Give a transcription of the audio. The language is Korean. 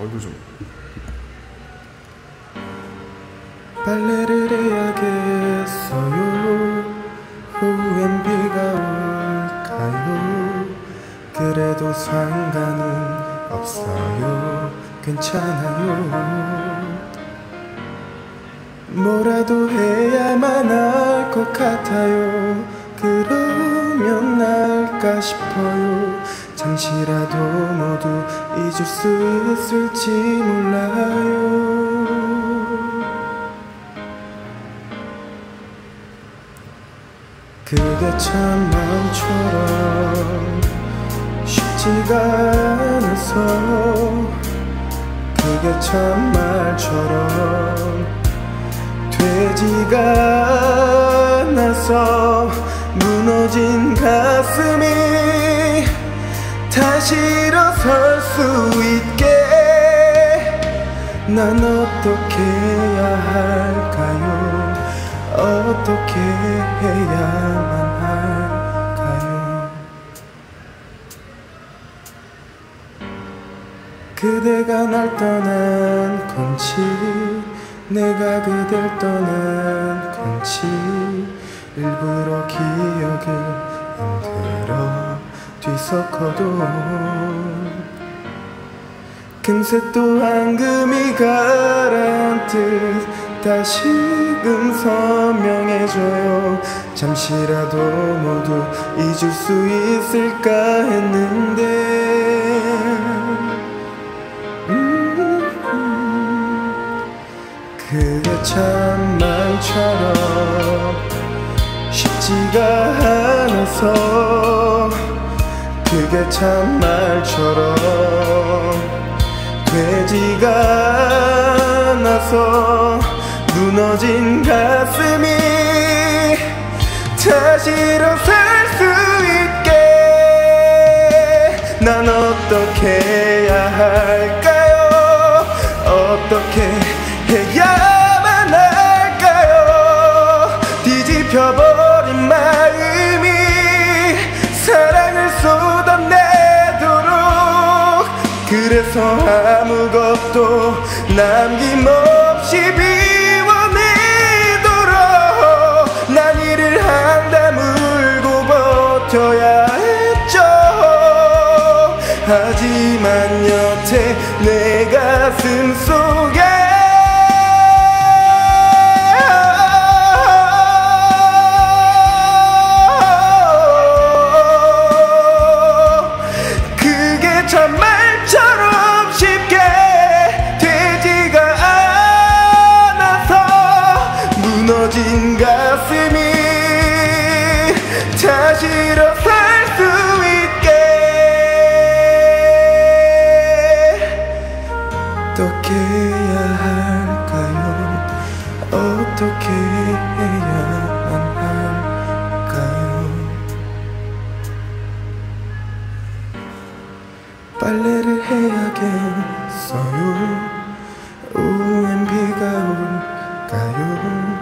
얼굴 좀. 빨래를 해야겠어요. 후엔 비가 올까요? 그래도 상관은 없어요. 괜찮아요. 뭐라도 해야만 할 것 같아요. 그러면 날까 싶어요. 잠시라도 모두 잊을 수 있을지 몰라요. 그게 참 마음처럼 쉽지가 않아서, 그게 참 말처럼 되지가 않아서 무너진 가슴이 다시 일어설 수 있게 난 어떻게 해야 할까요? 어떻게 해야만 할까요? 그대가 날 떠난 건지 내가 그댈 떠난 건지 일부러 기억을 흔들어 뒤섞어도 금세 또 한금이 가라앉듯 다시금 선명해져요. 잠시라도 모두 잊을 수 있을까 했는데 그게 참 말처럼 쉽지가 않아서, 그게 참 말처럼 되지가 않아서 무너진 가슴이 다시 일어설 수 있게 난 어떻게 해야 할까요? 어떻게 해야만 할까요? 뒤집혀버린 마음이 사랑을 쏟아내도록 그래서 아무것도 남김없이 비워내도록 난 이를 한 담 울고 버텨야 했죠. 하지만 여태 내 가슴 속에 무너진 가슴이 다시 일어설 수 있게 어떻게 해야 할까요? 어떻게 해야만 할까요? 빨래를 해야겠어요. 오후엔 비가 올까요?